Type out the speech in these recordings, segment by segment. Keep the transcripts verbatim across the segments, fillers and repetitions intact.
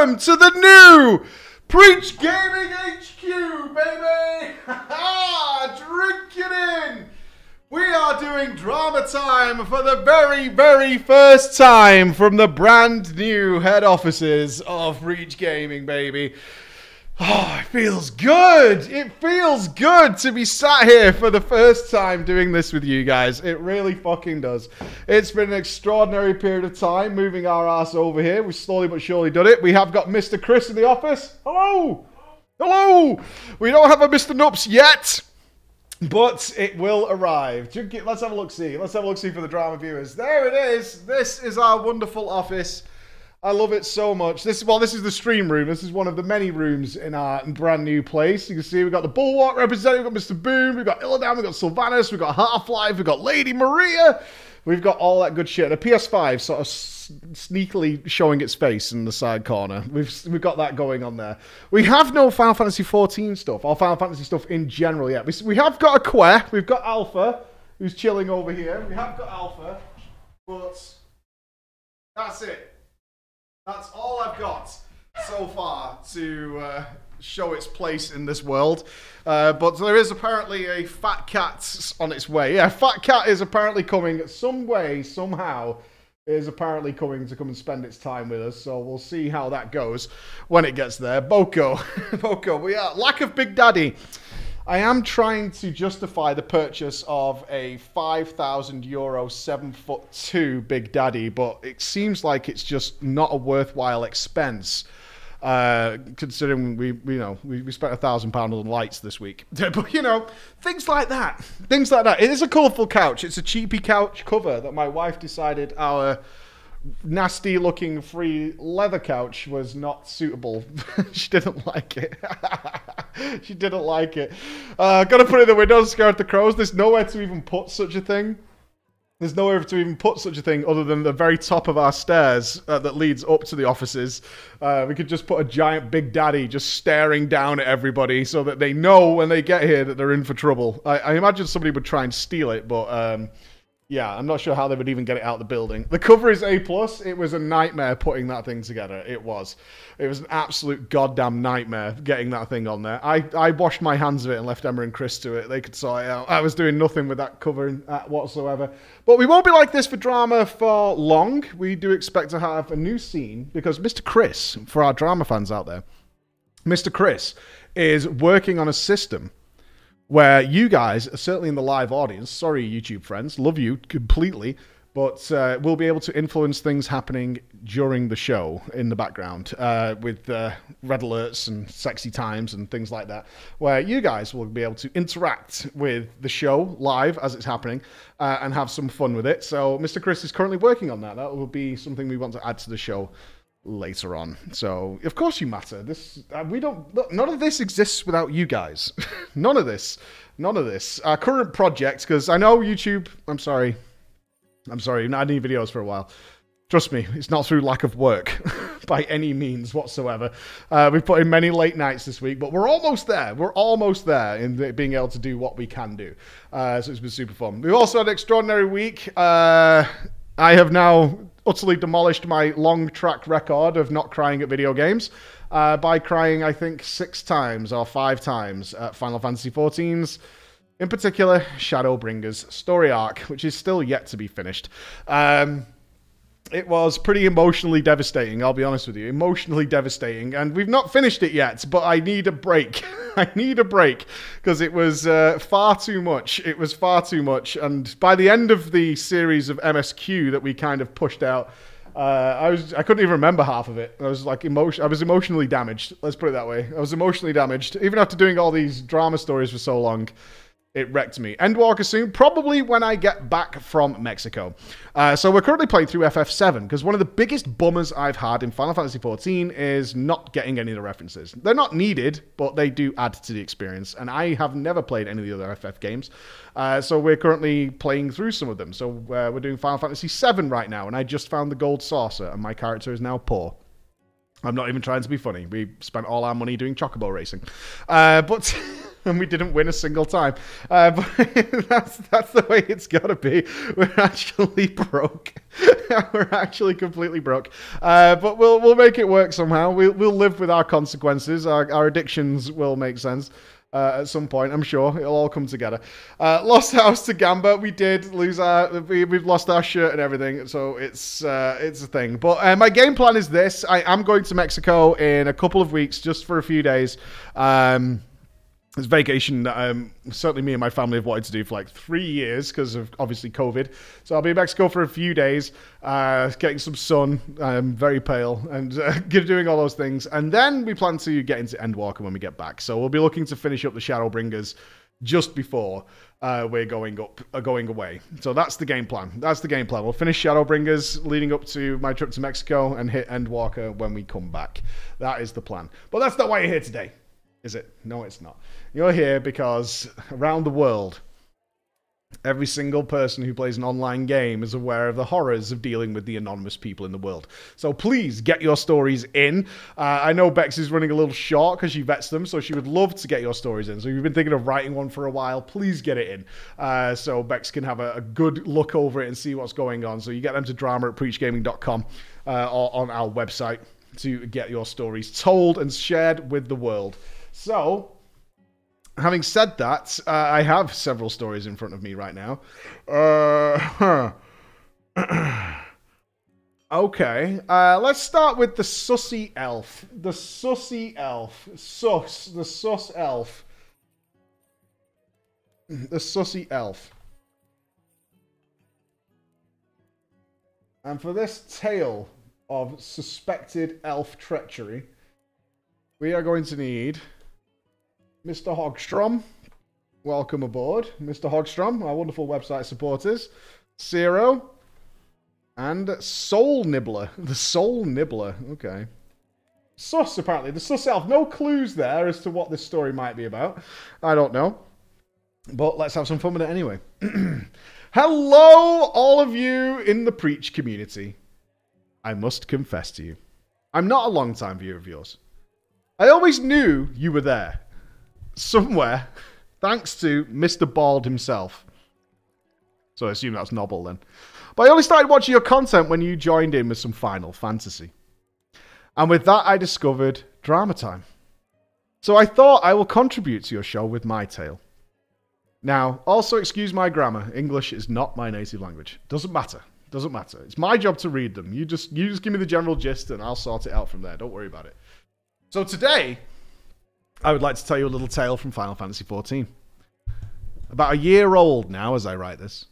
welcome to the new Preach Gaming H Q, baby! Drink it in! We are doing drama time for the very, very first time from the brand new head offices of Preach Gaming, baby. Oh, it feels good. It feels good to be sat here for the first time doing this with you guys. It really fucking does. It's been an extraordinary period of time moving our ass over here. We've slowly but surely done it. We have got Mister Chris in the office. Hello. Hello. We don't have a Mister Nups yet, but it will arrive. Let's have a look-see. Let's have a look-see for the drama viewers. There it is. This is our wonderful office. I love it so much. This well, this is the stream room. This is one of the many rooms in our brand new place. You can see we've got the Bulwark represented, we've got Mister Boom, we've got Illidan, we've got Sylvanas, we've got Half-Life, we've got Lady Maria. We've got all that good shit. The P S five sort of sneakily showing its face in the side corner. We've we've got that going on there. We have no Final Fantasy fourteen stuff, or Final Fantasy stuff in general yet. We, we have got a Quer, we've got Alpha, who's chilling over here. We have got Alpha, but that's it. That's all I've got so far to uh, show its place in this world. Uh, but there is apparently a Fat Cat on its way. Yeah, Fat Cat is apparently coming some way, somehow, is apparently coming to come and spend its time with us. So we'll see how that goes when it gets there. Boko. Boko. We are. Lack of Big Daddy. I am trying to justify the purchase of a five thousand euro seven foot two Big Daddy, but it seems like it's just not a worthwhile expense, uh, considering we, you know, we, we spent a thousand pounds on lights this week. But, you know, things like that. Things like that. It is a colourful couch. It's a cheapy couch cover that my wife decided our nasty looking free leather couch was not suitable. She didn't like it. She didn't like it. Uh, gotta put it in the window and scare at the crows. There's nowhere to even put such a thing. There's nowhere to even put such a thing other than the very top of our stairs uh, that leads up to the offices. Uh, we could just put a giant Big Daddy just staring down at everybody so that they know when they get here that they're in for trouble. I, I imagine somebody would try and steal it, but um, yeah, I'm not sure how they would even get it out of the building. The cover is A plus. It was a nightmare putting that thing together. It was. It was an absolute goddamn nightmare getting that thing on there. I, I washed my hands of it and left Emma and Chris to it. They could sort it out. I was doing nothing with that cover whatsoever. But we won't be like this for drama for long. We do expect to have a new scene because Mister Chris, for our drama fans out there, Mister Chris is working on a system where you guys, certainly in the live audience, sorry YouTube friends, love you completely, but uh, we'll be able to influence things happening during the show in the background uh, with uh, red alerts and sexy times and things like that, where you guys will be able to interact with the show live as it's happening uh, and have some fun with it. So Mister Chris is currently working on that. That will be something we want to add to the show later on. So of course you matter. This uh, we don't look, none of this exists without you guys. None of this, none of this our current project, because I know YouTube, I'm sorry, I'm sorry, not any videos for a while. Trust me, it's not through lack of work by any means whatsoever. Uh, we've put in many late nights this week, but we're almost there. We're almost there in being able to do what we can do. Uh, so it's been super fun. We've also had an extraordinary week. Uh, I have now utterly demolished my long track record of not crying at video games uh, by crying, I think, six times or five times at Final Fantasy fourteen's, in particular, Shadowbringers story arc, which is still yet to be finished. Um, it was pretty emotionally devastating, I'll be honest with you. Emotionally devastating, and we've not finished it yet, but I need a break. I need a break, because it was uh, far too much. It was far too much, and by the end of the series of M S Q that we kind of pushed out, uh, I was I couldn't even remember half of it. I was like emotion. I was emotionally damaged. Let's put it that way. I was emotionally damaged, even after doing all these drama stories for so long. It wrecked me. Endwalker soon, probably when I get back from Mexico. Uh, so we're currently playing through F F seven, because one of the biggest bummers I've had in Final Fantasy fourteen is not getting any of the references. They're not needed, but they do add to the experience, and I have never played any of the other F F games, uh, so we're currently playing through some of them. So uh, we're doing Final Fantasy seven right now, and I just found the gold saucer, and my character is now poor. I'm not even trying to be funny. We spent all our money doing chocobo racing. Uh, but and we didn't win a single time. Uh, but that's that's the way it's got to be. We're actually broke. We're actually completely broke. Uh, but we'll we'll make it work somehow. We'll we'll live with our consequences. Our our addictions will make sense. Uh, at some point, I'm sure it'll all come together. Uh, lost house to Gamba. We did lose our. We, we've lost our shirt and everything, so it's uh, it's a thing. But uh, my game plan is this: I am going to Mexico in a couple of weeks, just for a few days. Um, it's vacation that um, certainly me and my family have wanted to do for like three years because of obviously COVID. So I'll be in Mexico for a few days, uh, getting some sun. I'm very pale and uh, doing all those things. And then we plan to get into Endwalker when we get back. So we'll be looking to finish up the Shadowbringers just before uh, we're going up, uh, going away. So that's the game plan. That's the game plan. We'll finish Shadowbringers leading up to my trip to Mexico and hit Endwalker when we come back. That is the plan. But that's not why you're here today. Is it? No, it's not. You're here because around the world, every single person who plays an online game is aware of the horrors of dealing with the anonymous people in the world. So please get your stories in. Uh, I know Bex is running a little short because she vets them, so she would love to get your stories in. So if you've been thinking of writing one for a while, please get it in. Uh, so Bex can have a, a good look over it and see what's going on. So you get them to drama at preach gaming dot com uh, or on our website to get your stories told and shared with the world. So, having said that, uh, I have several stories in front of me right now. Uh, huh. Okay, uh, let's start with the sussy elf. The sussy elf. Sus. The sus elf. The sussy elf. And for this tale of suspected elf treachery, we are going to need... Mister Hogstrom, welcome aboard. Mister Hogstrom, our wonderful website supporters. Zero. And Soul Nibbler. The Soul Nibbler. Okay. Sus, apparently. The sus elf. No clues there as to what this story might be about. I don't know. But let's have some fun with it anyway. Hello, all of you in the Preach community. I must confess to you, I'm not a long-time viewer of yours. I always knew you were there. Somewhere, thanks to Mister Bald himself. So I assume that's Nobble then. But I only started watching your content when you joined in with some Final Fantasy. And with that, I discovered Drama Time. So I thought I will contribute to your show with my tale. Now, also excuse my grammar. English is not my native language. Doesn't matter. Doesn't matter. It's my job to read them. You just, you just give me the general gist and I'll sort it out from there. Don't worry about it. So today... I would like to tell you a little tale from Final Fantasy fourteen. About a year old now as I write this.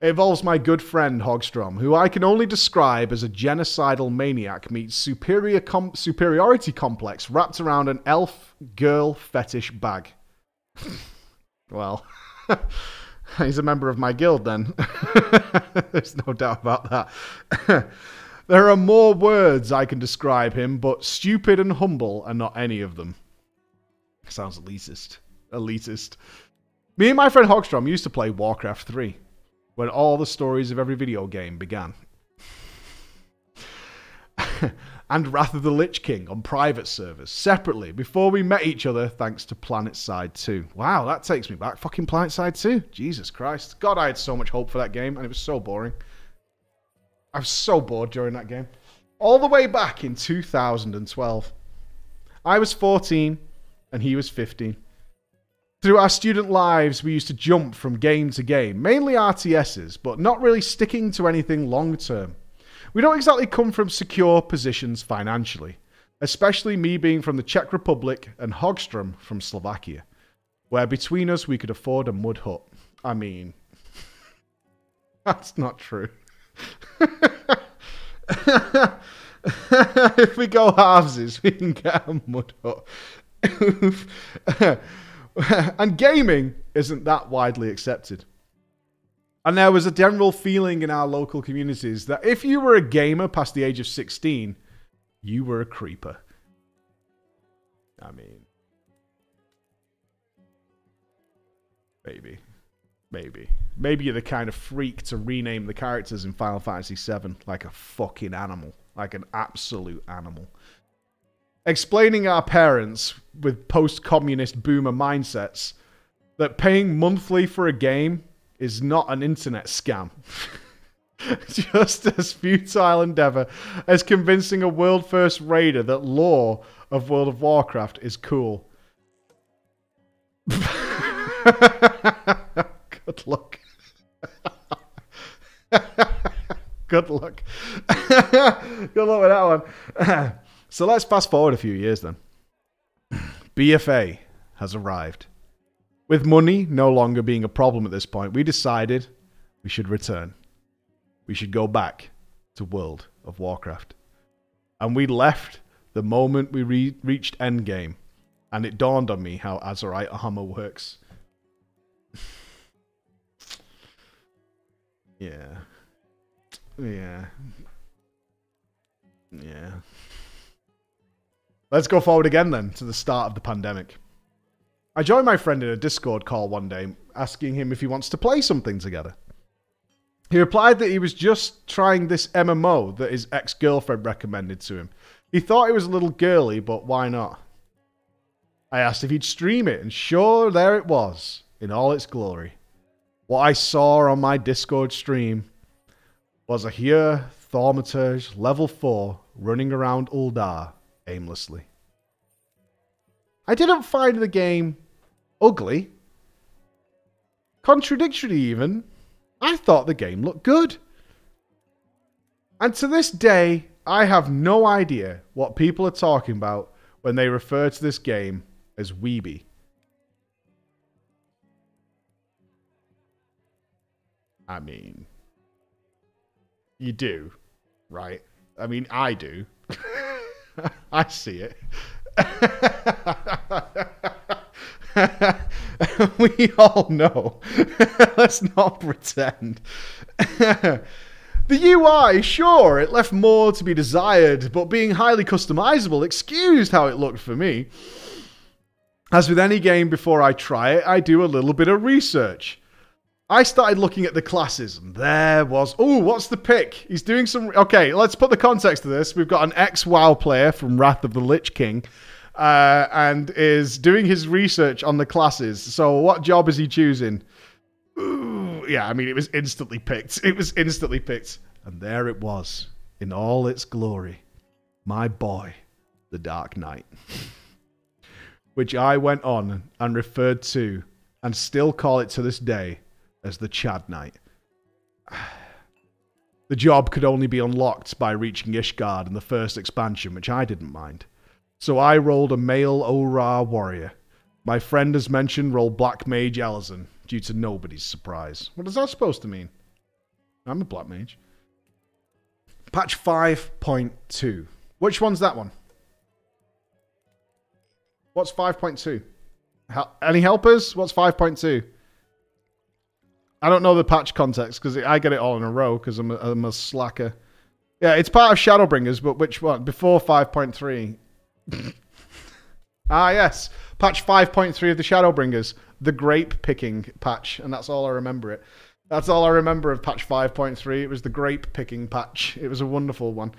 It involves my good friend Hogstrom, who I can only describe as a genocidal maniac meets superior com superiority complex wrapped around an elf girl fetish bag. Well, he's a member of my guild then. There's no doubt about that. There are more words I can describe him, but stupid and humble are not any of them. Sounds elitist. Elitist. Me and my friend Hogstrom used to play Warcraft three, when all the stories of every video game began. And Wrath of the Lich King on private servers, separately, before we met each other thanks to Planetside two. Wow, that takes me back. Fucking Planetside two. Jesus Christ. God, I had so much hope for that game, and it was so boring. I was so bored during that game. All the way back in two thousand twelve. I was fourteen... and he was fifteen. Through our student lives, we used to jump from game to game, mainly R T Ss, but not really sticking to anything long-term. We don't exactly come from secure positions financially, especially me being from the Czech Republic and Hogstrom from Slovakia, where between us we could afford a mud hut. I mean, that's not true. If we go halvesies, we can get a mud hut. And gaming isn't that widely accepted. And there was a general feeling in our local communities that if you were a gamer past the age of sixteen, you were a creeper. I mean... Maybe. Maybe. Maybe you're the kind of freak to rename the characters in Final Fantasy seven like a fucking animal. Like an absolute animal. Explaining our parents with post-communist boomer mindsets that paying monthly for a game is not an internet scam. Just as futile endeavor as convincing a world-first raider that lore of World of Warcraft is cool. Good luck. Good luck. Good luck with that one. So let's fast forward a few years then. B F A has arrived. With money no longer being a problem at this point, we decided we should return. We should go back to World of Warcraft. And we left the moment we re reached Endgame. And it dawned on me how Azerite armor works. Yeah. Yeah. Yeah. Let's go forward again then to the start of the pandemic. I joined my friend in a Discord call one day, asking him if he wants to play something together. He replied that he was just trying this M M O that his ex-girlfriend recommended to him. He thought it was a little girly, but why not? I asked if he'd stream it, and sure, there it was, in all its glory. What I saw on my Discord stream was a Hur Thaumaturge level four running around Uldar aimlessly. I didn't find the game ugly. Contradictory even, I thought the game looked good. And to this day, I have no idea what people are talking about when they refer to this game as Weeby. I mean, you do, right? I mean, I do. I see it. We all know. Let's not pretend. The U I, sure, it left more to be desired, but being highly customizable excused how it looked for me. As with any game before I try it, I do a little bit of research. I started looking at the classes, and there was... Oh, what's the pick? He's doing some... Okay, let's put the context to this. We've got an ex-WoW player from Wrath of the Lich King, uh, and is doing his research on the classes. So what job is he choosing? Ooh, yeah, I mean, it was instantly picked. It was instantly picked. And there it was, in all its glory. My boy, the Dark Knight. Which I went on and referred to, and still call it to this day, as the Chad Knight. The job could only be unlocked by reaching Ishgard in the first expansion, which I didn't mind. So I rolled a male O'Ra warrior. My friend, as mentioned, rolled Black Mage Elizan, due to nobody's surprise. What is that supposed to mean? I'm a Black Mage. Patch five point two. Which one's that one? What's five point two? Hel- Any helpers? What's five point two? I don't know the patch context because I get it all in a row because I'm, I'm a slacker. Yeah, it's part of Shadowbringers, but which one? Before five point three. Ah, yes. Patch five point three of the Shadowbringers. The grape picking patch. And that's all I remember it. That's all I remember of patch five point three. It was the grape picking patch. It was a wonderful one.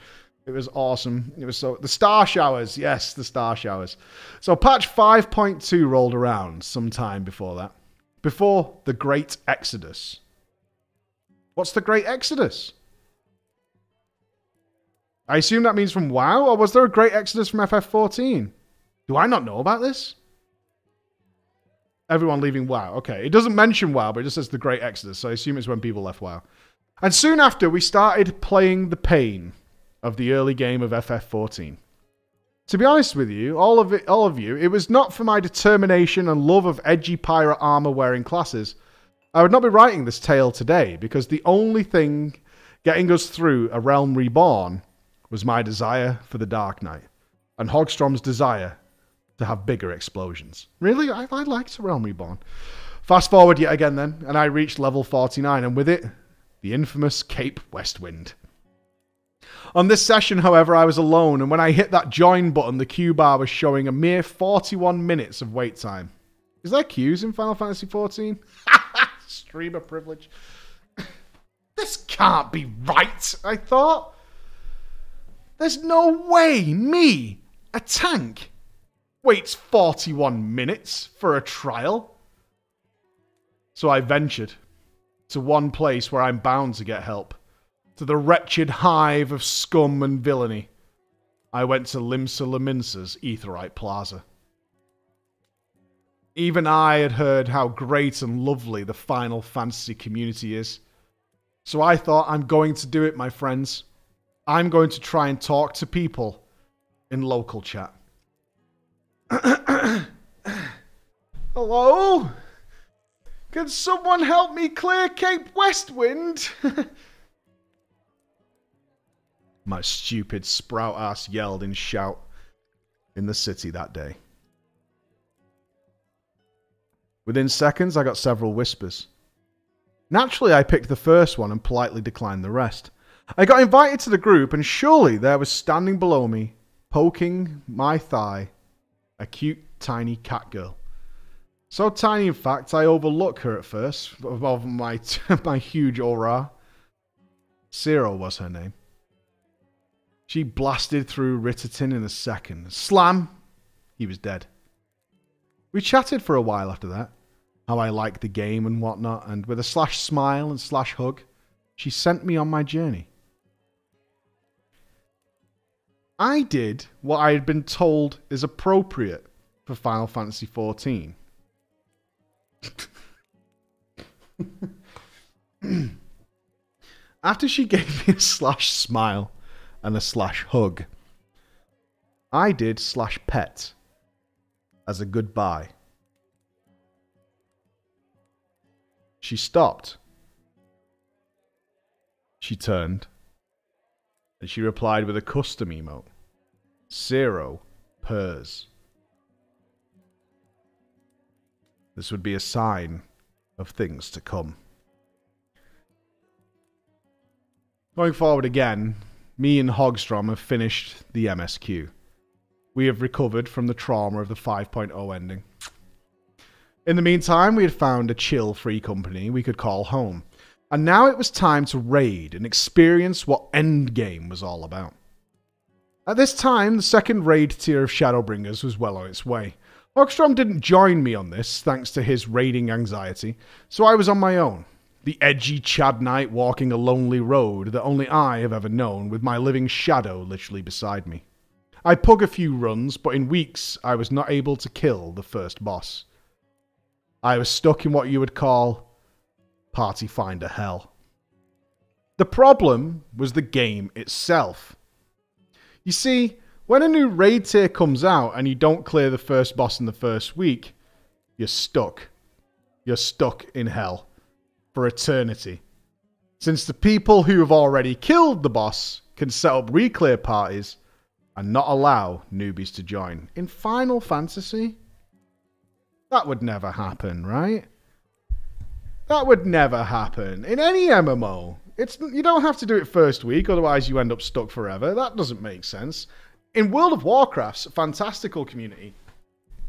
It was awesome. It was so... The star showers. Yes, the star showers. So patch five point two rolled around sometime before that. Before the Great Exodus. What's the Great Exodus? I assume that means from WoW, or was there a Great Exodus from F F fourteen? Do I not know about this? Everyone leaving WoW. Okay, it doesn't mention WoW, but it just says the Great Exodus, so I assume it's when people left WoW. And soon after, we started playing the pain of the early game of F F fourteen. To be honest with you, all of it, all of you, it was not for my determination and love of edgy pirate armor-wearing classes. I would not be writing this tale today, because the only thing getting us through A Realm Reborn was my desire for the Dark Knight, and Hogstrom's desire to have bigger explosions. Really? I, I liked A Realm Reborn. Fast forward yet again then, and I reached level forty-nine, and with it, the infamous Cape Westwind. On this session, however, I was alone, and when I hit that join button, the queue bar was showing a mere forty-one minutes of wait time. Is there queues in Final Fantasy fourteen? Streamer privilege. This can't be right, I thought. There's no way me, a tank, waits forty-one minutes for a trial. So I ventured to one place where I'm bound to get help. To the wretched hive of scum and villainy. I went to Limsa Lominsa's Etherite Plaza. Even I had heard how great and lovely the Final Fantasy community is. So I thought, I'm going to do it, my friends. I'm going to try and talk to people in local chat. Hello? Can someone help me clear Cape Westwind? My stupid sprout ass yelled in shout in the city that day. Within seconds, I got several whispers. Naturally, I picked the first one and politely declined the rest. I got invited to the group, and surely there was standing below me, poking my thigh, a cute, tiny cat girl. So tiny, in fact, I overlooked her at first, above my, my huge O'Ra. Zero was her name. She blasted through Ritterton in a second. Slam! He was dead. We chatted for a while after that, how I liked the game and whatnot, and with a slash smile and slash hug, she sent me on my journey. I did what I had been told is appropriate for Final Fantasy fourteen. After she gave me a slash smile and a slash hug, I did slash pet as a goodbye. She stopped. She turned. And she replied with a custom emote. Zero purrs. This would be a sign of things to come. Going forward again, me and Hogstrom have finished the M S Q. We have recovered from the trauma of the five point oh ending. In the meantime, we had found a chill free company we could call home. And now it was time to raid and experience what Endgame was all about. At this time, the second raid tier of Shadowbringers was well on its way. Hogstrom didn't join me on this, thanks to his raiding anxiety, so I was on my own. The edgy Chad Knight walking a lonely road that only I have ever known, with my living shadow literally beside me. I pug a few runs, but in weeks I was not able to kill the first boss. I was stuck in what you would call party finder hell. The problem was the game itself. You see, when a new raid tier comes out and you don't clear the first boss in the first week, you're stuck. You're stuck in hell for eternity. Since the people who have already killed the boss can set up re-clear parties and not allow newbies to join. In Final Fantasy, that would never happen, right? That would never happen in any M M O. It's, you don't have to do it first week, otherwise you end up stuck forever. That doesn't make sense. In World of Warcraft's fantastical community,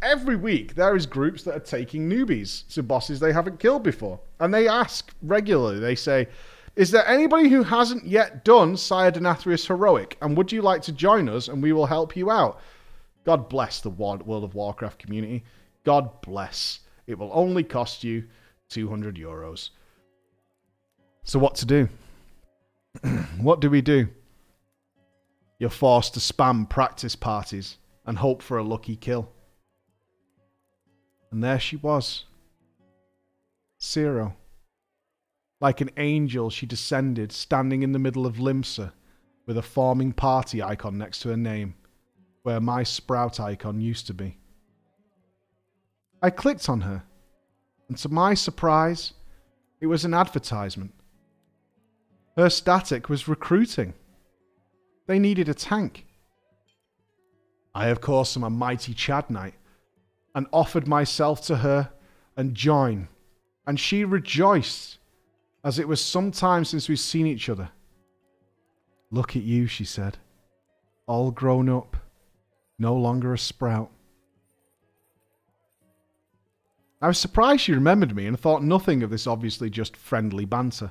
every week there is groups that are taking newbies to bosses they haven't killed before. And they ask regularly, they say, is there anybody who hasn't yet done Sire Denathrius Heroic? And would you like to join us and we will help you out? God bless the World of Warcraft community. God bless. It will only cost you two hundred euros. So what to do? What do we do? You're forced to spam practice parties and hope for a lucky kill. And there she was. Zero. Like an angel, she descended, standing in the middle of Limsa, with a forming party icon next to her name, where my sprout icon used to be. I clicked on her. And to my surprise, it was an advertisement. Her static was recruiting. They needed a tank. I, of course, am a mighty Chad Knight, and offered myself to her and join. And she rejoiced, as it was some time since we'd seen each other. Look at you, she said. All grown up, no longer a sprout. I was surprised she remembered me and thought nothing of this obviously just friendly banter.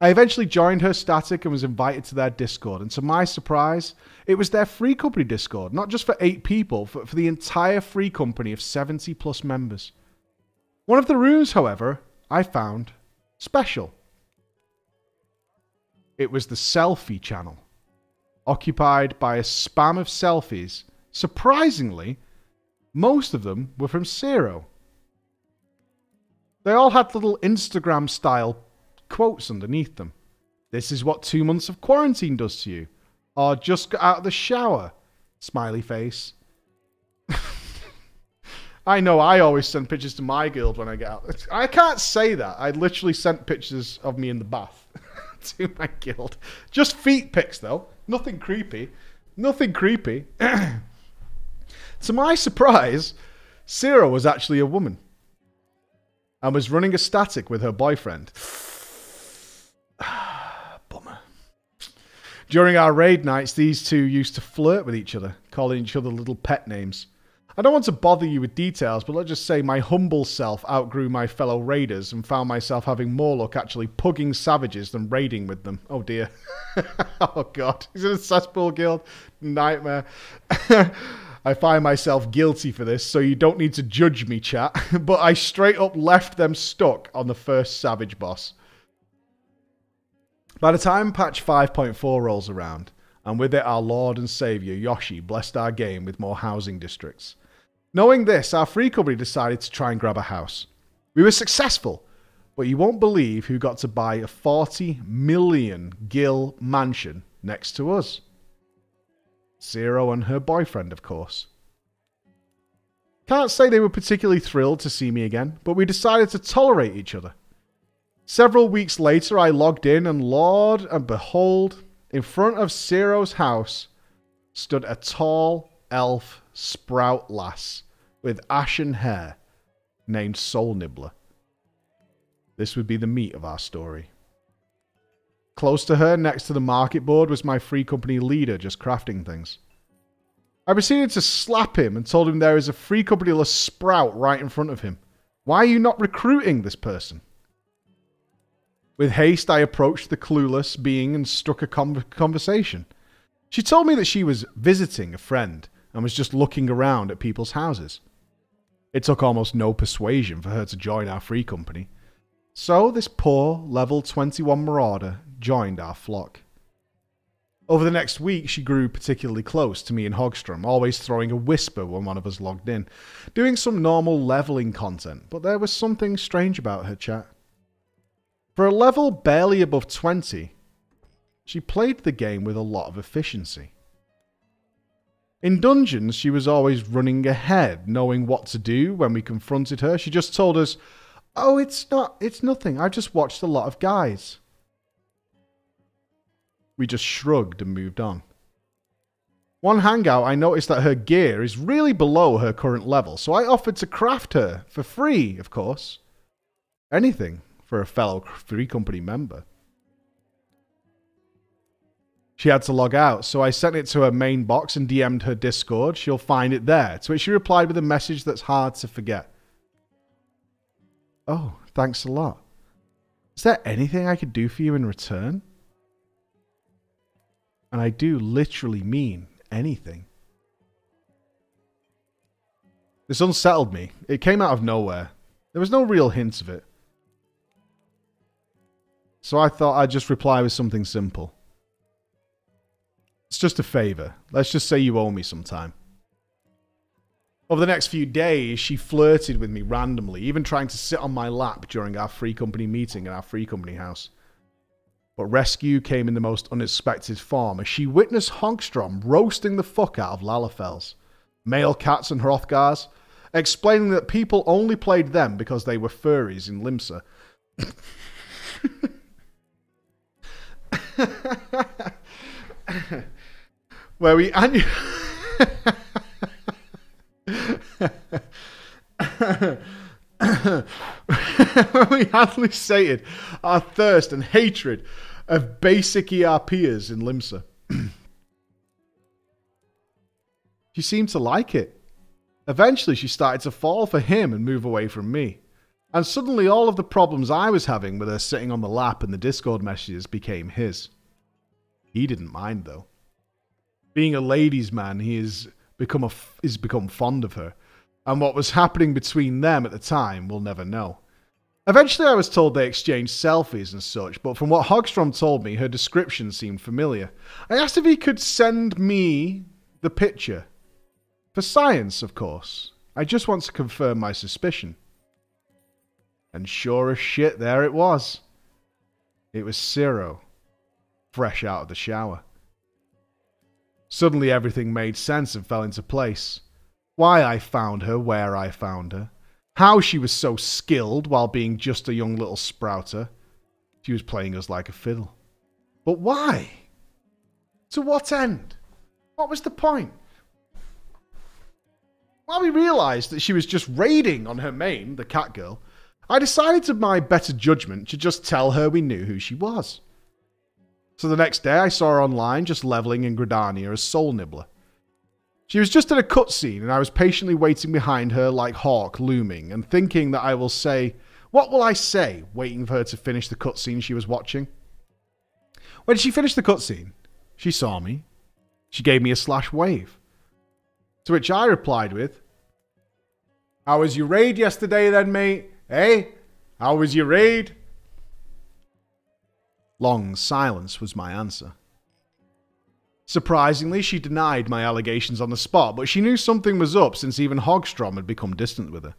I eventually joined her static and was invited to their Discord, and to my surprise, it was their free company Discord, not just for eight people, but for the entire free company of seventy plus members. One of the rooms, however, I found special. It was the selfie channel, occupied by a spam of selfies. Surprisingly, most of them were from Zero. They all had little Instagram-style quotes underneath them. This is what two months of quarantine does to you. Or just got out of the shower. Smiley face. I know I always send pictures to my guild when I get out. I can't say that. I literally sent pictures of me in the bath to my guild. Just feet pics, though. Nothing creepy. Nothing creepy. To my surprise, Sarah was actually a woman. And was running a static with her boyfriend. Bummer. During our raid nights, these two used to flirt with each other, calling each other little pet names. I don't want to bother you with details, but let's just say my humble self outgrew my fellow raiders and found myself having more luck actually pugging savages than raiding with them. Oh dear. Oh god. Is it a cesspool guild? Nightmare. I find myself guilty for this, so you don't need to judge me, chat. But I straight up left them stuck on the first savage boss. By the time patch five point four rolls around, and with it our lord and saviour Yoshi blessed our game with more housing districts. Knowing this, our free company decided to try and grab a house. We were successful, but you won't believe who got to buy a forty million gil mansion next to us. Zero and her boyfriend, of course. Can't say they were particularly thrilled to see me again, but we decided to tolerate each other. Several weeks later, I logged in and lord and behold, in front of Zero's house stood a tall elf sprout lass with ashen hair named Soul Nibbler. This would be the meat of our story. Close to her, next to the market board, was my free company leader just crafting things. I proceeded to slap him and told him there is a free company-less sprout right in front of him. Why are you not recruiting this person? With haste, I approached the clueless being and struck a con conversation. She told me that she was visiting a friend and was just looking around at people's houses. It took almost no persuasion for her to join our free company. So this poor level twenty-one marauder joined our flock. Over the next week, she grew particularly close to me and Hogstrom, always throwing a whisper when one of us logged in, doing some normal leveling content, but there was something strange about her chat. For a level barely above twenty, she played the game with a lot of efficiency. In dungeons, she was always running ahead, knowing what to do. When we confronted her, she just told us, "Oh, it's not, it's nothing, I've just watched a lot of guys." We just shrugged and moved on. One hangout, I noticed that her gear is really below her current level, so I offered to craft her, for free, of course. Anything for a fellow free company member. She had to log out, so I sent it to her main box and D M'd her Discord. She'll find it there, to which she replied with a message that's hard to forget. "Oh, thanks a lot. Is there anything I could do for you in return?" And I do literally mean anything. This unsettled me. It came out of nowhere. There was no real hint of it. So I thought I'd just reply with something simple. "It's just a favor. Let's just say you owe me some time." Over the next few days, she flirted with me randomly, even trying to sit on my lap during our free company meeting in our free company house. But rescue came in the most unexpected form as she witnessed Hogstrom roasting the fuck out of Lalafels, male cats and Hrothgars, explaining that people only played them because they were furries in Limsa. Where we annu Where we annually sated our thirst and hatred of basic E R Pers in Limsa. She seemed to like it. Eventually she started to fall for him and move away from me. And suddenly all of the problems I was having with her sitting on the lap and the Discord messages became his. He didn't mind though. Being a ladies' man, he has become, a f has become fond of her. And what was happening between them at the time, we'll never know. Eventually I was told they exchanged selfies and such, but from what Hogstrom told me, her description seemed familiar. I asked if he could send me the picture. For science, of course. I just want to confirm my suspicion. And sure as shit, there it was. It was Ciro, fresh out of the shower. Suddenly everything made sense and fell into place. Why I found her, where I found her. How she was so skilled while being just a young little sprouter. She was playing us like a fiddle. But why? To what end? What was the point? While we realised that she was just raiding on her main, the cat girl, I decided to my better judgment to just tell her we knew who she was. So the next day I saw her online just levelling in Gridania as Soul Nibbler. She was just in a cutscene and I was patiently waiting behind her like Hawk looming and thinking that I will say, what will I say, waiting for her to finish the cutscene she was watching. When she finished the cutscene, she saw me. She gave me a slash wave. To which I replied with, how was your raid yesterday then, mate? Eh? How was your raid? Long silence was my answer. Surprisingly, she denied my allegations on the spot, but she knew something was up since even Hogstrom had become distant with her.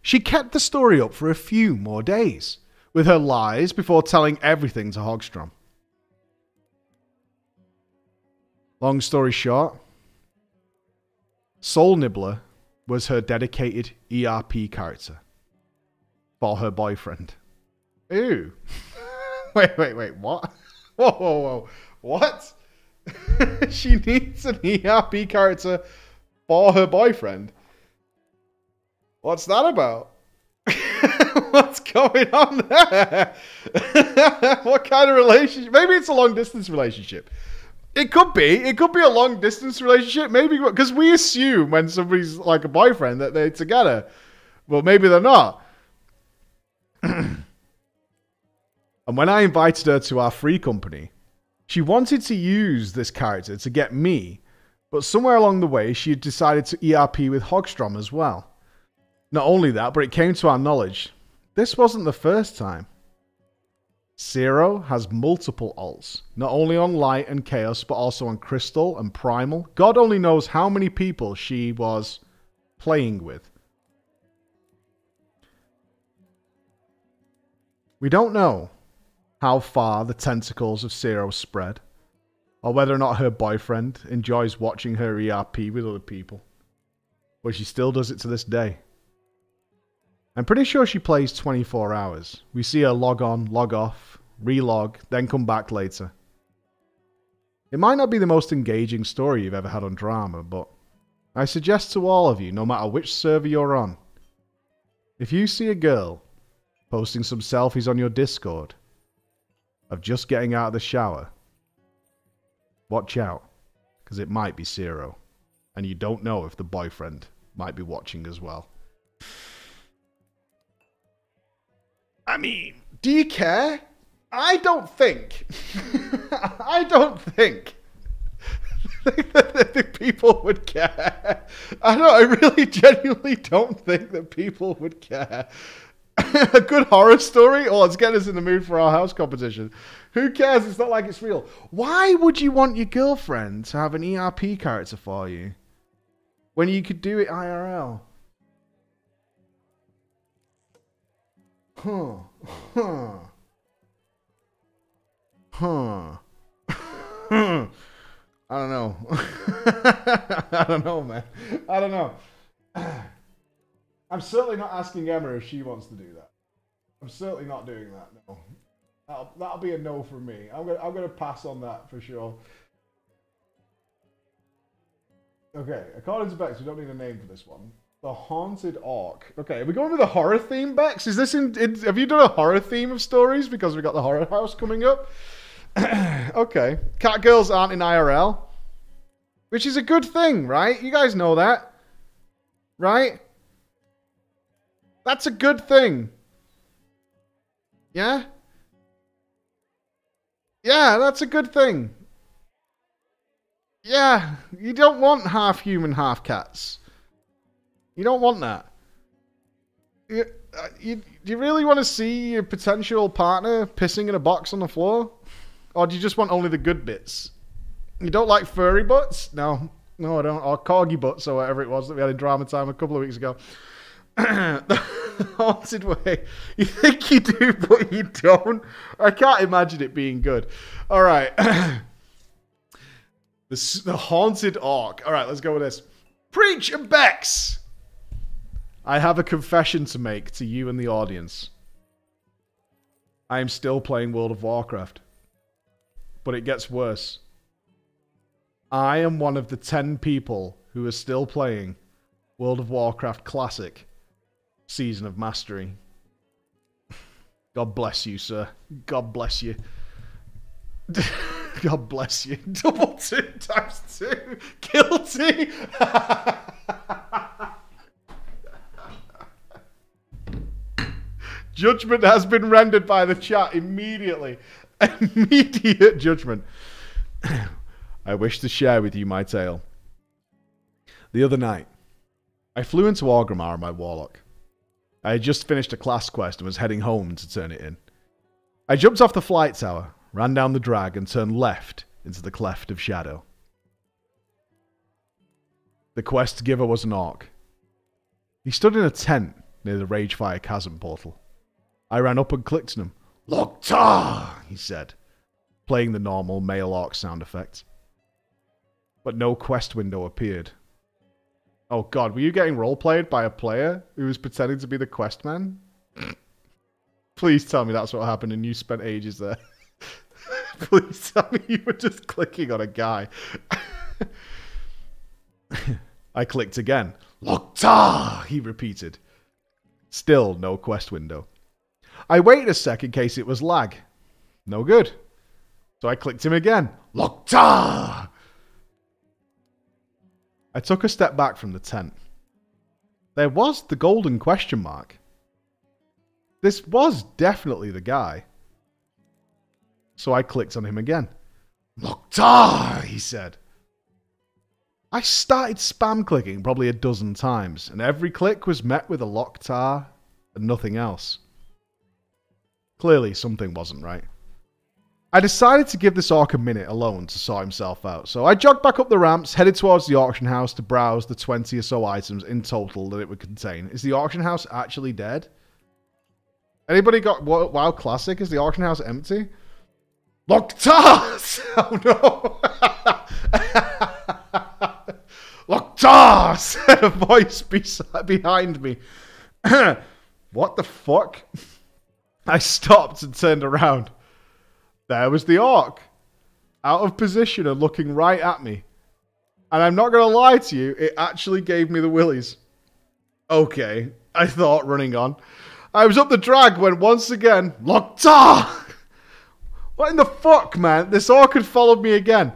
She kept the story up for a few more days, with her lies before telling everything to Hogstrom. Long story short, Soul Nibbler was her dedicated E R P character for her boyfriend. Ew. wait, wait, wait, what? Whoa, whoa, whoa. What? She needs an E R P character for her boyfriend. What's that about? What's going on there? What kind of relationship? Maybe it's a long distance relationship. It could be. It could be a long distance relationship. Maybe because we assume when somebody's like a boyfriend that they're together. Well, maybe they're not. And when I invited her to our free company, she wanted to use this character to get me, but somewhere along the way she had decided to E R P with Hogstrom as well. Not only that, but it came to our knowledge, this wasn't the first time. Ciro has multiple alts, not only on Light and Chaos, but also on Crystal and Primal. God only knows how many people she was playing with. We don't know how far the tentacles of Ciro spread, or whether or not her boyfriend enjoys watching her E R P with other people. But she still does it to this day. I'm pretty sure she plays twenty-four hours. We see her log on, log off, relog, then come back later. It might not be the most engaging story you've ever had on drama, but I suggest to all of you, no matter which server you're on, if you see a girl posting some selfies on your Discord of just getting out of the shower, watch out, because it might be Ciro, and you don't know if the boyfriend might be watching as well. I mean, do you care? I don't think. I don't think that people would care. I don't. I really genuinely don't think that people would care. A good horror story? Oh, let's get us in the mood for our house competition. Who cares? It's not like it's real. Why would you want your girlfriend to have an E R P character for you when you could do it I R L? Huh. Huh. Huh. I don't know. I don't know, man. I don't know. I'm certainly not asking Emma if she wants to do that. I'm certainly not doing that, no. That'll, that'll be a no from me. I'm gonna, I'm gonna pass on that for sure. Okay, according to Bex, we don't need a name for this one. The Haunted Orc. Okay, are we going with a horror theme, Bex? Is this in, in, have you done a horror theme of stories because we got the horror house coming up? Okay, cat girls aren't in I R L, which is a good thing, right? You guys know that, right? That's a good thing. Yeah? Yeah, that's a good thing. Yeah, you don't want half human, half cats. You don't want that. uh, you, do you really want to see your potential partner pissing in a box on the floor? Or do you just want only the good bits? You don't like furry butts? No. No, I don't. Or corgi butts or whatever it was that we had in drama time a couple of weeks ago. The haunted way. You think you do, but you don't. I can't imagine it being good. All right. the, the haunted orc. All right, let's go with this. Preach and Bex. I have a confession to make to you and the audience. I am still playing World of Warcraft. But it gets worse. I am one of the ten people who are still playing World of Warcraft Classic Season of Mastery. God bless you, sir. God bless you. God bless you. Double two times two. Guilty. Judgment has been rendered by the chat immediately. Immediate judgment. I wish to share with you my tale. The other night, I flew into Orgrimmar on my warlock. I had just finished a class quest and was heading home to turn it in. I jumped off the flight tower, ran down the drag, and turned left into the Cleft of Shadow. The quest giver was an orc. He stood in a tent near the Ragefire Chasm portal. I ran up and clicked on him. Loktar, he said, playing the normal male orc sound effect. But no quest window appeared. Oh god, were you getting role-played by a player who was pretending to be the quest man? Please tell me that's what happened and you spent ages there. Please tell me you were just clicking on a guy. I clicked again. Loktar, he repeated. Still no quest window. I waited a sec in case it was lag. No good. So I clicked him again. Loktar! I took a step back from the tent. There was the golden question mark. This was definitely the guy. So I clicked on him again. Loktar, he said. I started spam clicking probably a dozen times, and every click was met with a Loktar and nothing else. Clearly something wasn't right. I decided to give this orc a minute alone to sort himself out, so I jogged back up the ramps, headed towards the auction house to browse the twenty or so items in total that it would contain. Is the auction house actually dead? Anybody got WoW Classic? Is the auction house empty? Loktar! Oh no! Loktar! Said a voice behind me. What the fuck? I stopped and turned around. There was the orc, out of position and looking right at me. And I'm not going to lie to you, it actually gave me the willies. Okay, I thought, running on. I was up the drag when once again, Loktar! What in the fuck, man? This orc had followed me again.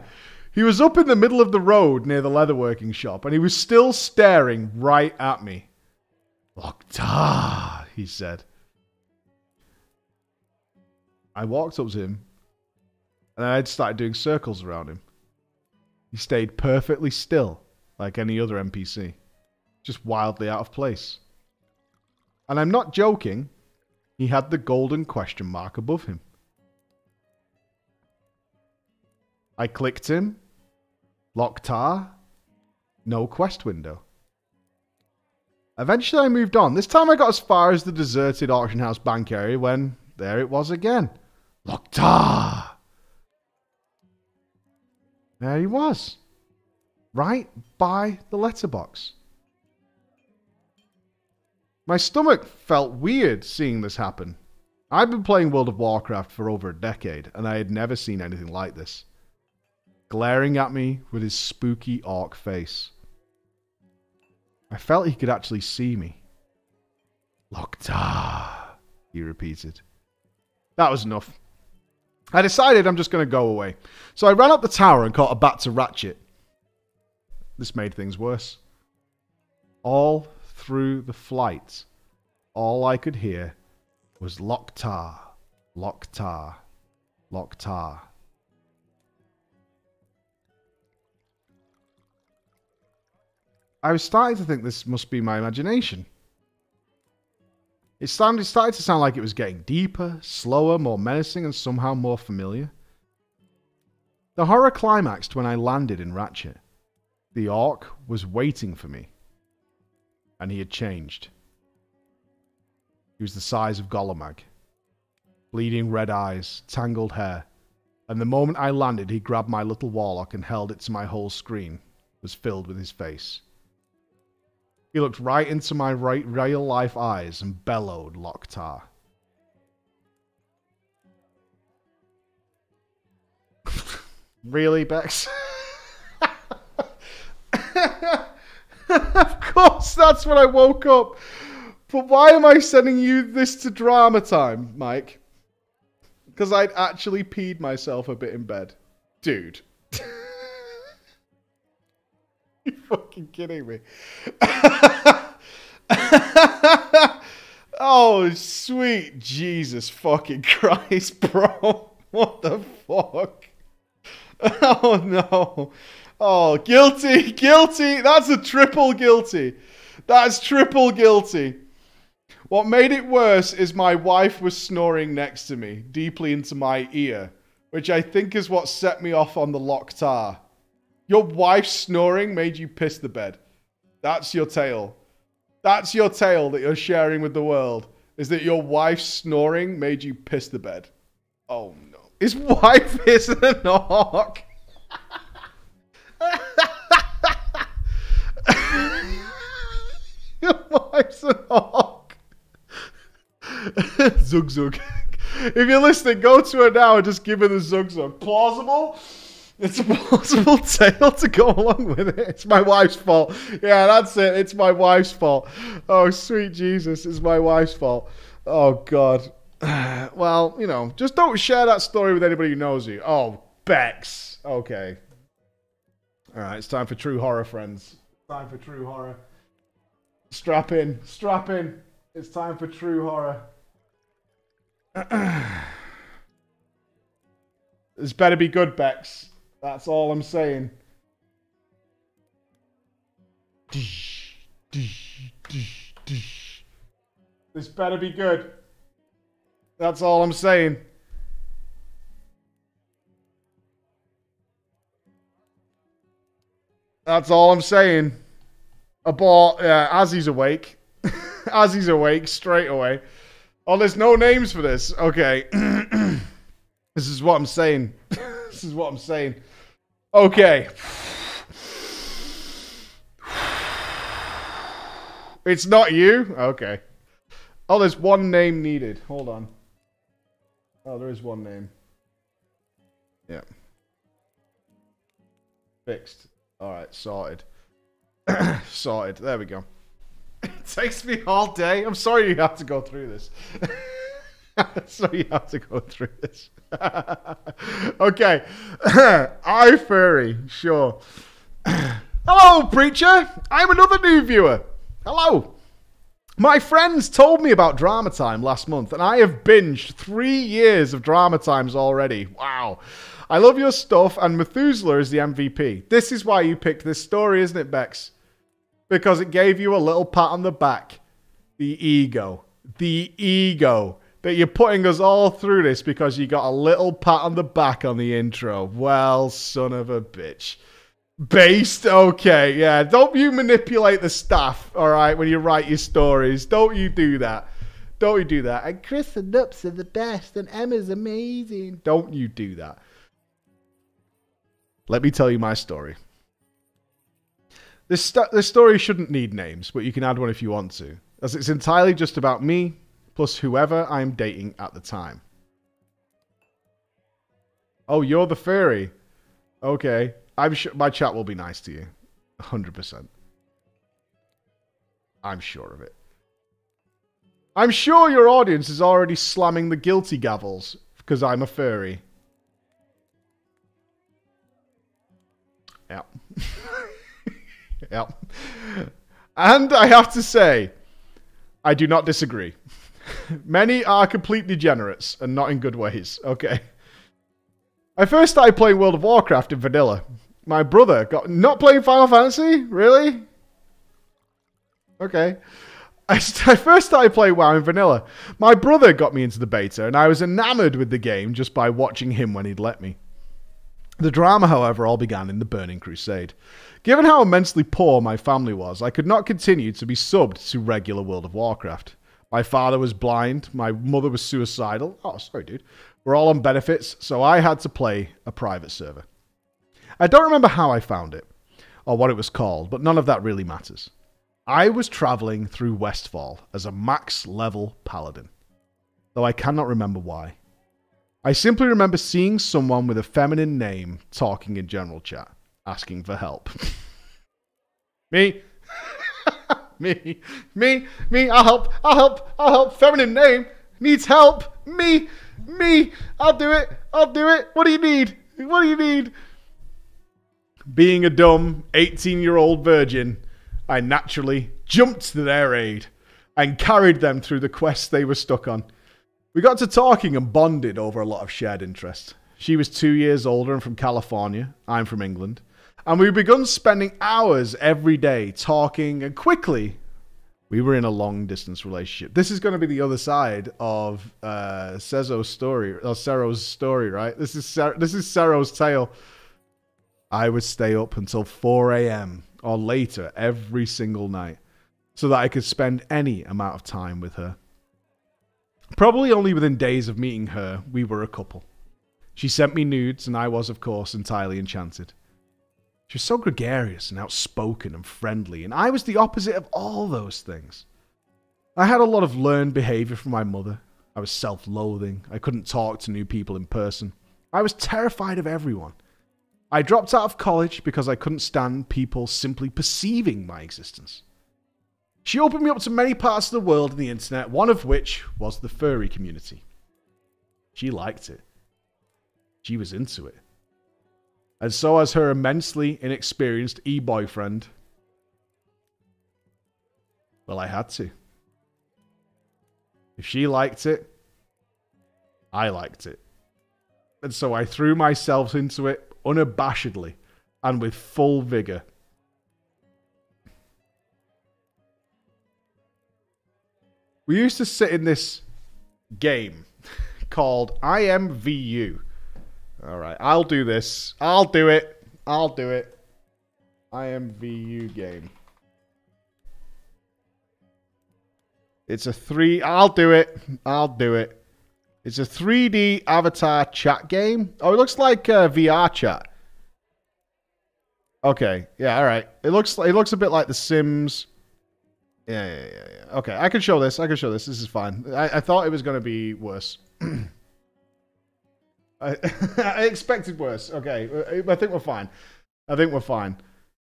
He was up in the middle of the road near the leatherworking shop, and he was still staring right at me. Loktar, he said. I walked up to him. And I had started doing circles around him. He stayed perfectly still, like any other N P C. Just wildly out of place. And I'm not joking. He had the golden question mark above him. I clicked him. Loktar. No quest window. Eventually I moved on. This time I got as far as the deserted auction house bank area when there it was again. Loktar! There he was, right by the letterbox. My stomach felt weird seeing this happen. I've been playing World of Warcraft for over a decade, and I had never seen anything like this. Glaring at me with his spooky orc face. I felt he could actually see me. Loktar, he repeated. That was enough. I decided I'm just going to go away. So I ran up the tower and caught a bat to ratchet. This made things worse. All through the flight, all I could hear was Loktar, Loktar, Loktar. I was starting to think this must be my imagination. It started to sound like it was getting deeper, slower, more menacing, and somehow more familiar. The horror climaxed when I landed in Ratchet. The orc was waiting for me. And he had changed. He was the size of Golomag. Bleeding red eyes, tangled hair. And the moment I landed, he grabbed my little warlock and held it to my whole screen. Was filled with his face. He looked right into my right real-life eyes and bellowed Loktar. Really, Bex? Of course, that's when I woke up. But why am I sending you this to drama time, Mike? Because I'd actually peed myself a bit in bed. Dude. You're fucking kidding me. Oh, sweet Jesus fucking Christ, bro. What the fuck? Oh, no. Oh, guilty, guilty. That's a triple guilty. That's triple guilty. What made it worse is my wife was snoring next to me, deeply into my ear, which I think is what set me off on the Loktar. Your wife snoring made you piss the bed. That's your tale. That's your tale that you're sharing with the world, is that your wife snoring made you piss the bed. Oh, no. His wife is an orc. Your wife's an orc. Zug zug. If you're listening, go to her now and just give her the zug zug. Plausible? It's a plausible tale to go along with it. It's my wife's fault. Yeah, that's it. It's my wife's fault. Oh, sweet Jesus. It's my wife's fault. Oh, God. Well, you know, just don't share that story with anybody who knows you. Oh, Bex. Okay. All right, it's time for true horror, friends. Time for true horror. Strap in. Strap in. It's time for true horror. This better be good, Bex. That's all I'm saying. This better be good. That's all I'm saying. That's all I'm saying. Abort. Yeah, as he's awake. As he's awake, straight away. Oh, there's no names for this. Okay. This is what I'm saying. This is what I'm saying. Okay. It's not you? Okay. Oh, there's one name needed. Hold on. Oh, there is one name. Yeah. Fixed. Alright, sorted. Sorted. There we go. It takes me all day. I'm sorry you have to go through this. So you have to go through this. Okay. I furry, sure. Hello, Preacher. I'm another new viewer. Hello. My friends told me about Drama Time last month, and I have binged three years of Drama Times already. Wow. I love your stuff, and Methuselah is the M V P. This is why you picked this story, isn't it, Bex? Because it gave you a little pat on the back. The ego. The ego. That you're putting us all through this because you got a little pat on the back on the intro. Well, son of a bitch. Based? Okay, yeah. Don't you manipulate the staff, all right, when you write your stories. Don't you do that. Don't you do that. And Chris and Nups are the best, and Emma's amazing. Don't you do that. Let me tell you my story. This, st this story shouldn't need names, but you can add one if you want to, as it's entirely just about me, plus whoever I'm dating at the time. Oh, you're the furry. Okay. I'm sure my chat will be nice to you. one hundred percent. I'm sure of it. I'm sure your audience is already slamming the guilty gavels because I'm a furry. Yep. Yep. And I have to say, I do not disagree. Many are complete degenerates, and not in good ways. Okay. I first started playing World of Warcraft in vanilla. My brother got... Not playing Final Fantasy? Really? Okay. I first started playing WoW in vanilla. My brother got me into the beta, and I was enamored with the game just by watching him when he'd let me. The drama, however, all began in the Burning Crusade. Given how immensely poor my family was, I could not continue to be subbed to regular World of Warcraft. My father was blind, my mother was suicidal. Oh, sorry, dude. We're all on benefits, so I had to play a private server. I don't remember how I found it, or what it was called, but none of that really matters. I was traveling through Westfall as a max-level paladin, though I cannot remember why. I simply remember seeing someone with a feminine name talking in general chat, asking for help. Me. me. Me. Me. I'll help. I'll help. I'll help. Feminine name. Needs help. Me. Me. I'll do it. I'll do it. What do you need? What do you need? Being a dumb eighteen-year-old virgin, I naturally jumped to their aid and carried them through the quest they were stuck on. We got to talking and bonded over a lot of shared interests. She was two years older and from California. I'm from England. And we begun spending hours every day talking, and quickly we were in a long-distance relationship. This is going to be the other side of uh, Sezo's story, or Sero's story, right? This is Ser this is Sero's tale. I would stay up until four A M or later every single night so that I could spend any amount of time with her. Probably only within days of meeting her, we were a couple. She sent me nudes, and I was, of course, entirely enchanted. She was so gregarious and outspoken and friendly, and I was the opposite of all those things. I had a lot of learned behavior from my mother. I was self-loathing. I couldn't talk to new people in person. I was terrified of everyone. I dropped out of college because I couldn't stand people simply perceiving my existence. She opened me up to many parts of the world and the internet, one of which was the furry community. She liked it. She was into it. And so as her immensely inexperienced e-boyfriend, well, I had to. If she liked it, I liked it. And so I threw myself into it unabashedly and with full vigor. We used to sit in this game called I M V U. Alright, I'll do this. I'll do it. I'll do it. I M V U game. It's a three... I'll do it. I'll do it. It's a three D avatar chat game. Oh, it looks like uh, V R chat. Okay. Yeah, alright. It looks, it looks a bit like The Sims... Yeah, yeah, yeah, yeah. Okay, I can show this. I can show this. This is fine. I, I thought it was going to be worse. I, I expected worse. Okay, I think we're fine. I think we're fine.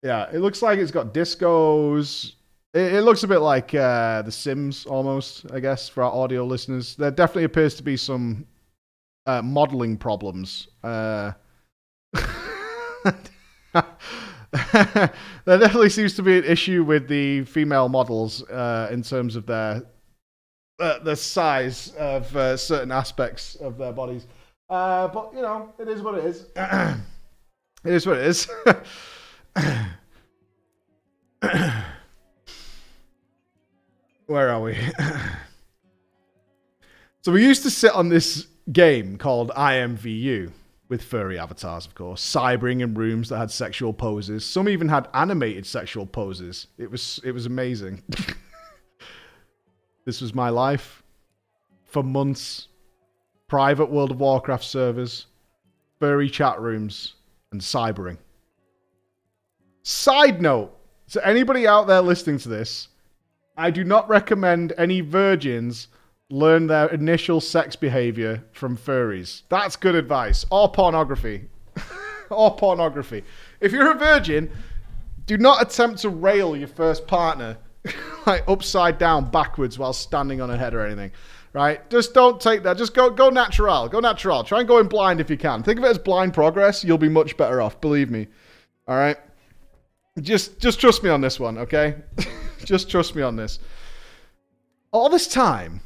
Yeah, it looks like it's got discos. It, it looks a bit like uh, The Sims almost, I guess, for our audio listeners. There definitely appears to be some uh, modeling problems. Uh... There definitely seems to be an issue with the female models uh, in terms of their uh, the size of uh, certain aspects of their bodies. Uh, but, you know, it is what it is. It is what it is. Where are we? So we used to sit on this game called I M V U. With furry avatars, of course, cybering in rooms that had sexual poses. Some even had animated sexual poses. It was it was amazing. This was my life. For months. Private World of Warcraft servers, furry chat rooms, and cybering. Side note, to anybody out there listening to this, I do not recommend any virgins learn their initial sex behavior from furries. That's good advice. Or pornography. Or pornography. If you're a virgin, do not attempt to rail your first partner like upside down, backwards, while standing on her head or anything. Right? Just don't take that. Just go go natural. Go natural. Try and go in blind if you can. Think of it as blind progress. You'll be much better off. Believe me. All right? Just, just trust me on this one, okay? Just trust me on this. All this time,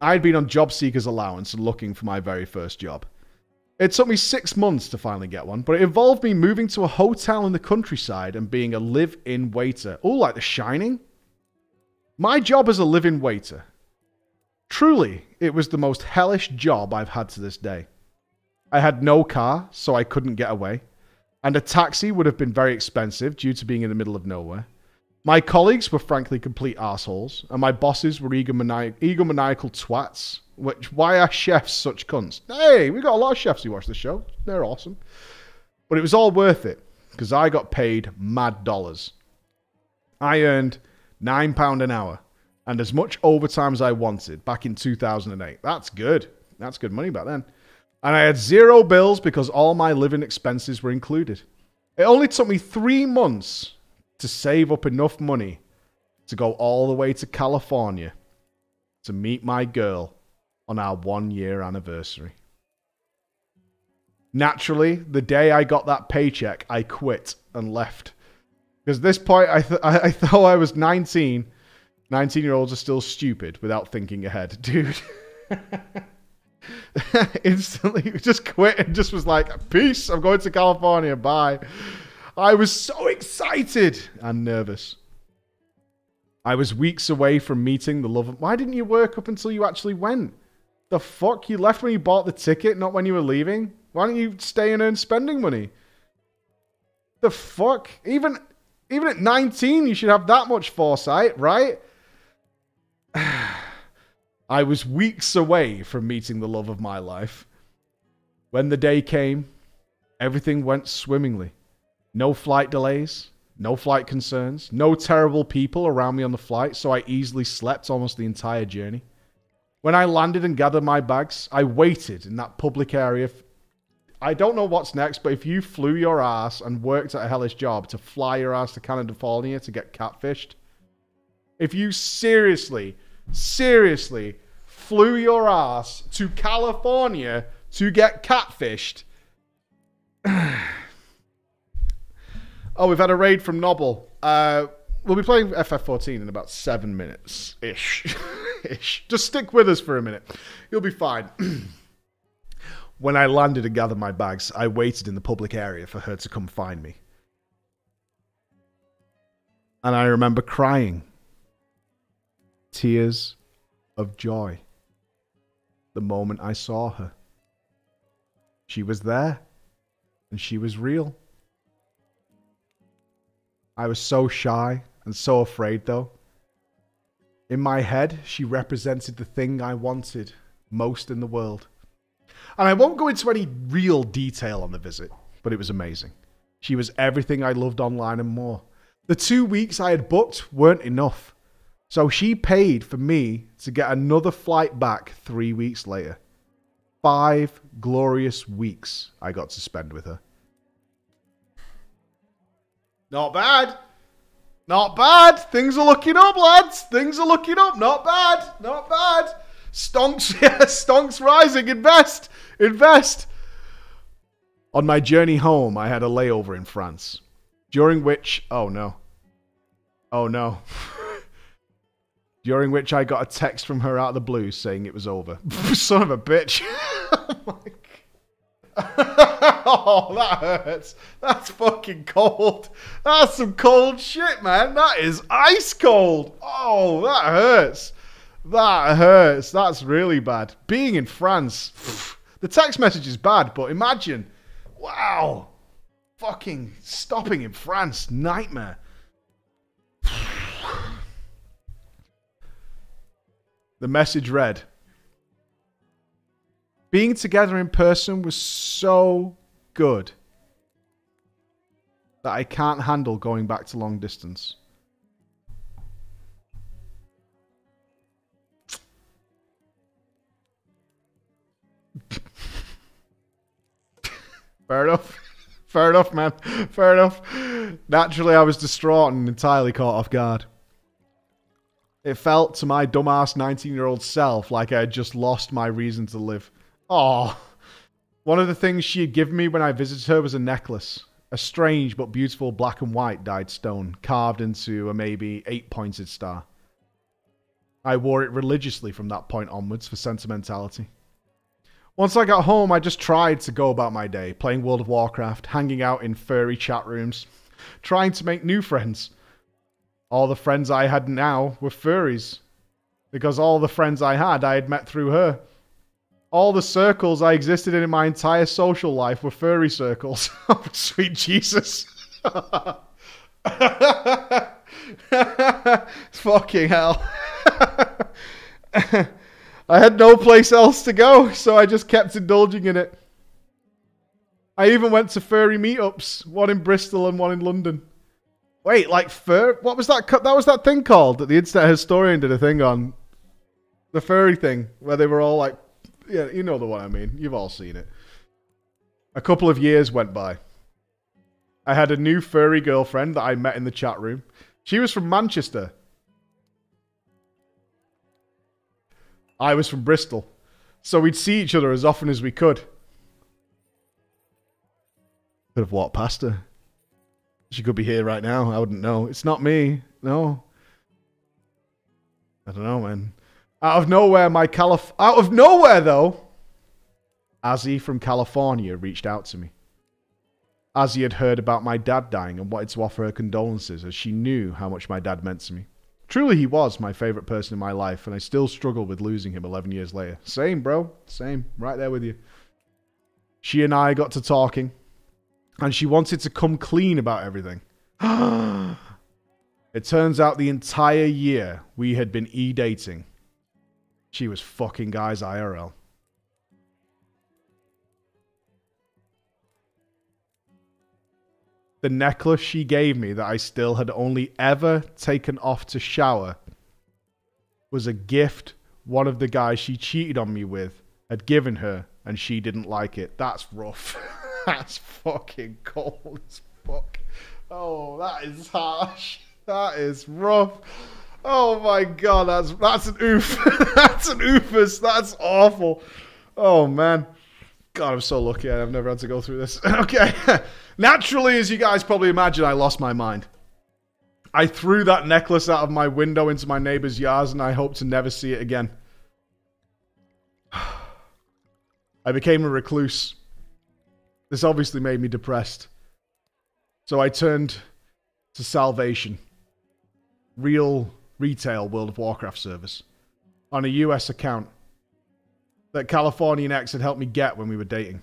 I'd been on job seekers allowance and looking for my very first job. It took me six months to finally get one, but it involved me moving to a hotel in the countryside and being a live-in waiter. Oh, like The Shining? My job as a living waiter. Truly, it was the most hellish job I've had to this day. I had no car, so I couldn't get away, and a taxi would have been very expensive due to being in the middle of nowhere. My colleagues were frankly complete assholes, and my bosses were egomani- egomaniacal twats. Which, why are chefs such cunts? Hey, we got a lot of chefs who watch the show. They're awesome. But it was all worth it, because I got paid mad dollars. I earned nine pounds an hour, and as much overtime as I wanted back in two thousand eight. That's good. That's good money back then. And I had zero bills because all my living expenses were included. It only took me three months to save up enough money to go all the way to California to meet my girl on our one-year anniversary. Naturally, the day I got that paycheck, I quit and left. Because at this point, I, th I, I thought I was nineteen. nineteen-year-olds are still stupid without thinking ahead. Dude. Instantly just quit and just was like, peace, I'm going to California, bye. I was so excited and nervous. I was weeks away from meeting the love of... Why didn't you work up until you actually went? The fuck? You left when you bought the ticket, not when you were leaving? Why don't you stay and earn spending money? The fuck? Even, even at nineteen, you should have that much foresight, right? I was weeks away from meeting the love of my life. When the day came, everything went swimmingly. No flight delays, no flight concerns, no terrible people around me on the flight, so I easily slept almost the entire journey. When I landed and gathered my bags, I waited in that public area. I don't know what's next, but if you flew your ass and worked at a hellish job to fly your ass to California to get catfished, if you seriously... Seriously, flew your ass to California to get catfished. Oh, we've had a raid from Nobble. Uh, we'll be playing F F fourteen in about seven minutes-ish. Ish. Just stick with us for a minute. You'll be fine. When I landed and gathered my bags, I waited in the public area for her to come find me. And I remember crying. Tears of joy. The moment I saw her. She was there. And she was real. I was so shy and so afraid though. In my head, she represented the thing I wanted most in the world. And I won't go into any real detail on the visit, but it was amazing. She was everything I loved online and more. The two weeks I had booked weren't enough. So she paid for me to get another flight back three weeks later. Five glorious weeks I got to spend with her. Not bad. Not bad. Things are looking up, lads. Things are looking up. Not bad. Not bad. Stonks, yeah, stonks rising. Invest. Invest. On my journey home, I had a layover in France. During which... Oh, no. Oh, no. During which I got a text from her out of the blue saying it was over. Son of a bitch. Oh, my God. Oh, that hurts. That's fucking cold. That's some cold shit, man. That is ice cold. Oh, that hurts. That hurts. That's really bad. Being in France. The text message is bad, but imagine. Wow. Fucking stopping in France. Nightmare. The message read, being together in person was so good that I can't handle going back to long distance. Fair enough. Fair enough, man. Fair enough. Naturally, I was distraught and entirely caught off guard. It felt to my dumbass nineteen-year-old self like I had just lost my reason to live. Aww. One of the things she had given me when I visited her was a necklace. A strange but beautiful black and white dyed stone, carved into a maybe eight-pointed star. I wore it religiously from that point onwards for sentimentality. Once I got home, I just tried to go about my day, playing World of Warcraft, hanging out in furry chat rooms, trying to make new friends. all the friends I had now were furries. Because all the friends I had, I had met through her. All the circles I existed in in my entire social life were furry circles. Oh, sweet Jesus. Fucking hell. I had no place else to go, so I just kept indulging in it. I even went to furry meetups, one in Bristol and one in London. Wait, like fur? What was that? That was that thing called that the Internet Historian did a thing on, the furry thing where they were all like, yeah, you know the one I mean. You've all seen it. A couple of years went by. I had a new furry girlfriend that I met in the chat room. She was from Manchester. I was from Bristol. So we'd see each other as often as we could. Could have walked past her. She could be here right now. I wouldn't know. It's not me. No. I don't know, man. Out of nowhere, my Calif... Out of nowhere, though! Azzy from California reached out to me. Azzy had heard about my dad dying and wanted to offer her condolences as she knew how much my dad meant to me. Truly, he was my favourite person in my life, and I still struggle with losing him eleven years later. Same, bro. Same. Right there with you. She and I got to talking. And she wanted to come clean about everything. It turns out the entire year we had been e-dating. She was fucking guys I R L. The necklace she gave me that I still had only ever taken off to shower was a gift one of the guys she cheated on me with had given her, and she didn't like it. That's rough. That's fucking cold as fuck. Oh, that is harsh. That is rough. Oh my god, that's that's an oof. That's an oofus. That's awful. Oh man. God, I'm so lucky. I've never had to go through this. Okay. Naturally, as you guys probably imagine, I lost my mind. I threw that necklace out of my window into my neighbor's yards, and I hope to never see it again. I became a recluse. This obviously made me depressed. So I turned to Salvation. Real retail World of Warcraft service. On a U S account. That Californian ex had helped me get when we were dating.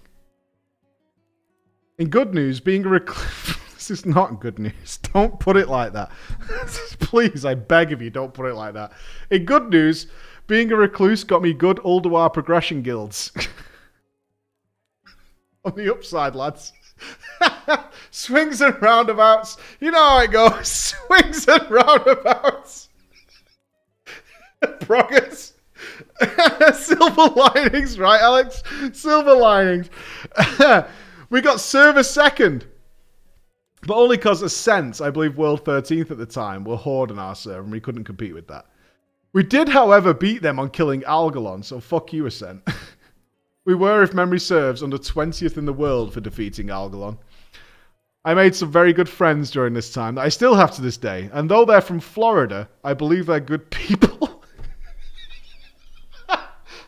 In good news, being a recluse... This is not good news. Don't put it like that. Please, I beg of you, don't put it like that. In good news, being a recluse got me good Ulduar progression guilds. On the upside, lads. Swings and roundabouts. You know how it goes. Swings and roundabouts. Progress. Silver linings, right, Alex? Silver linings. We got server second. But only because Ascent, I believe World thirteenth at the time, were hoarding our server and we couldn't compete with that. We did, however, beat them on killing Algalon, so fuck you, Ascent. We were, if memory serves, under twentieth in the world for defeating Algalon. I made some very good friends during this time that I still have to this day, and though they're from Florida, I believe they're good people.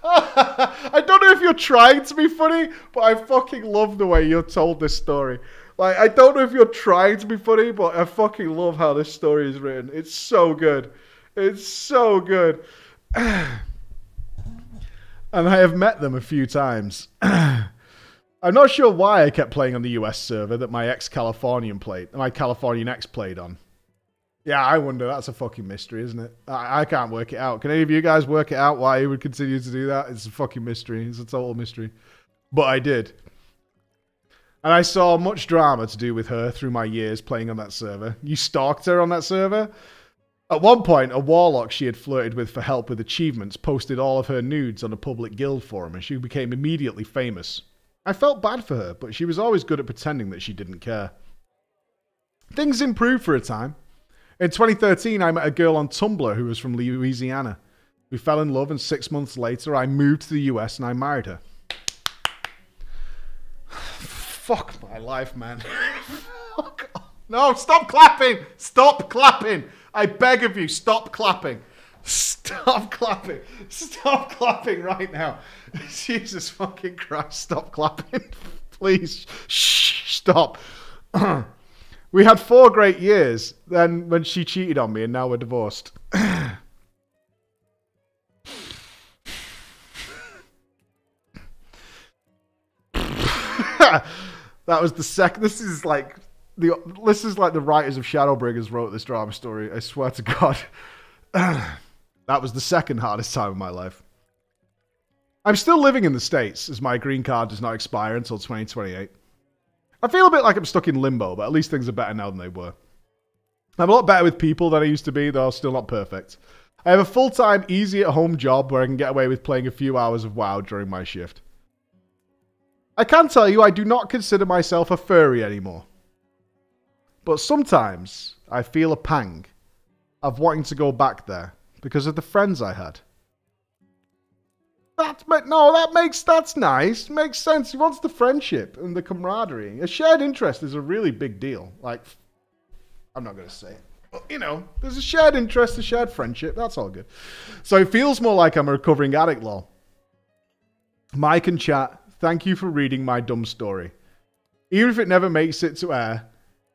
I don't know if you're trying to be funny, but I fucking love the way you're told this story. Like, I don't know if you're trying to be funny, but I fucking love how this story is written. It's so good. It's so good. And I have met them a few times. I'm not sure why I kept playing on the U S server that my ex-Californian played, my Californian ex played on. Yeah, I wonder. That's a fucking mystery, isn't it? I, I can't work it out. Can any of you guys work it out why he would continue to do that? It's a fucking mystery. It's a total mystery. But I did. And I saw much drama to do with her through my years playing on that server. You stalked her on that server? At one point, a warlock she had flirted with for help with achievements posted all of her nudes on a public guild forum, and she became immediately famous. I felt bad for her, but she was always good at pretending that she didn't care. Things improved for a time. In twenty thirteen, I met a girl on Tumblr who was from Louisiana. We fell in love, and six months later, I moved to the U S and I married her. Fuck my life, man. Fuck off. No, stop clapping! Stop clapping! I beg of you, stop clapping. Stop clapping. Stop clapping right now. Jesus fucking Christ, stop clapping. Please, shh, stop. We had four great years, then when she cheated on me, and now we're divorced. That was the second. This is like the. This is like the writers of Shadowbringers wrote this drama story. I swear to God. That was the second hardest time of my life. I'm still living in the States, as my green card does not expire until twenty twenty-eight. I feel a bit like I'm stuck in limbo, but at least things are better now than they were. I'm a lot better with people than I used to be, though I'm still not perfect. I have a full-time, easy-at-home job where I can get away with playing a few hours of WoW during my shift. I can tell you I do not consider myself a furry anymore. But sometimes I feel a pang of wanting to go back there because of the friends I had. That no, that makes that's nice. Makes sense. He wants the friendship and the camaraderie. A shared interest is a really big deal. Like, I'm not going to say it. But, you know, there's a shared interest, a shared friendship. That's all good. So it feels more like I'm a recovering addict, lol. Mike and chat, thank you for reading my dumb story. Even if it never makes it to air,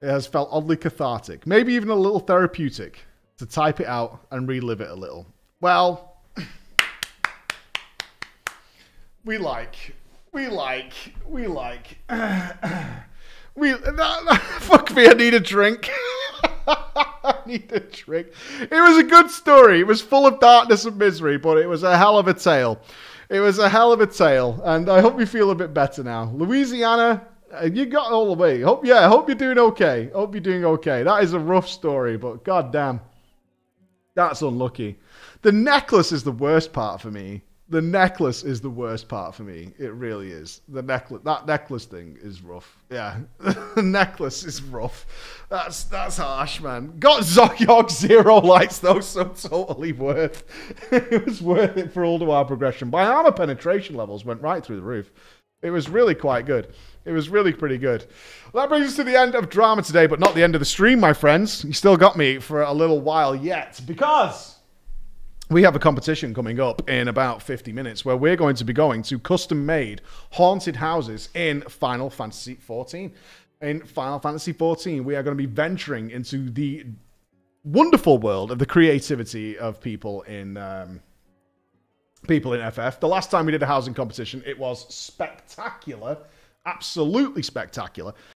it has felt oddly cathartic. Maybe even a little therapeutic to type it out and relive it a little. Well... We like, we like, we like, we, that, that, fuck me, I need a drink. I need a drink. It was a good story. It was full of darkness and misery, but it was a hell of a tale. It was a hell of a tale, and I hope you feel a bit better now. Louisiana, you got all the way. Hope, yeah, I hope you're doing okay. Hope you're doing okay. That is a rough story, but goddamn, that's unlucky. The necklace is the worst part for me. The necklace is the worst part for me. It really is. The necklace, that necklace thing is rough. Yeah, the necklace is rough. That's that's harsh, man. Got Zokyog zero likes though, so totally worth. It was worth it for Ulduar progression. My armor penetration levels went right through the roof. It was really quite good. It was really pretty good. Well, that brings us to the end of drama today, but not the end of the stream, my friends. You still got me for a little while yet because. We have a competition coming up in about fifty minutes where we're going to be going to custom-made haunted houses in Final Fantasy fourteen. In Final Fantasy fourteen, we are going to be venturing into the wonderful world of the creativity of people in um, people in F F. The last time we did a housing competition, it was spectacular, absolutely spectacular.